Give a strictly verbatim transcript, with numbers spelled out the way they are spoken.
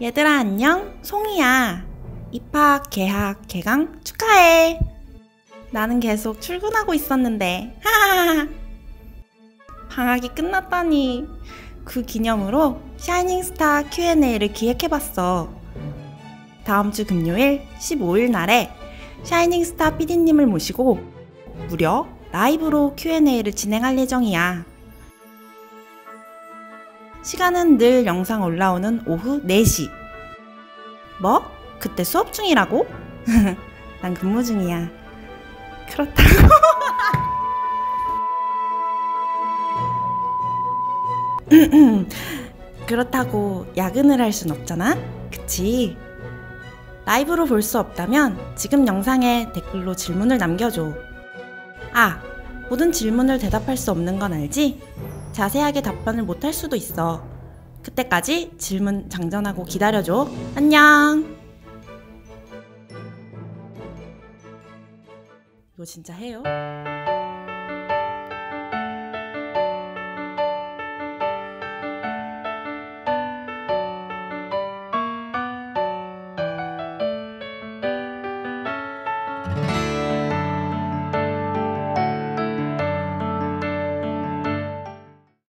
얘들아 안녕, 송이야. 입학, 개학, 개강 축하해. 나는 계속 출근하고 있었는데 하하하 방학이 끝났다니. 그 기념으로 샤이닝스타 큐 앤 에이를 기획해봤어. 다음주 금요일 십오일 날에 샤이닝스타 피디님을 모시고 무려 라이브로 큐 앤 에이를 진행할 예정이야. 시간은 늘 영상 올라오는 오후 네시. 뭐? 그때 수업 중이라고? 난 근무 중이야. 그렇다고. 그렇다고 야근을 할 순 없잖아? 그치? 라이브로 볼 수 없다면 지금 영상에 댓글로 질문을 남겨줘. 아! 모든 질문을 대답할 수 없는 건 알지? 자세하게 답변을 못할 수도 있어. 그때까지 질문 장전하고 기다려줘. 안녕! 이거 진짜 해요?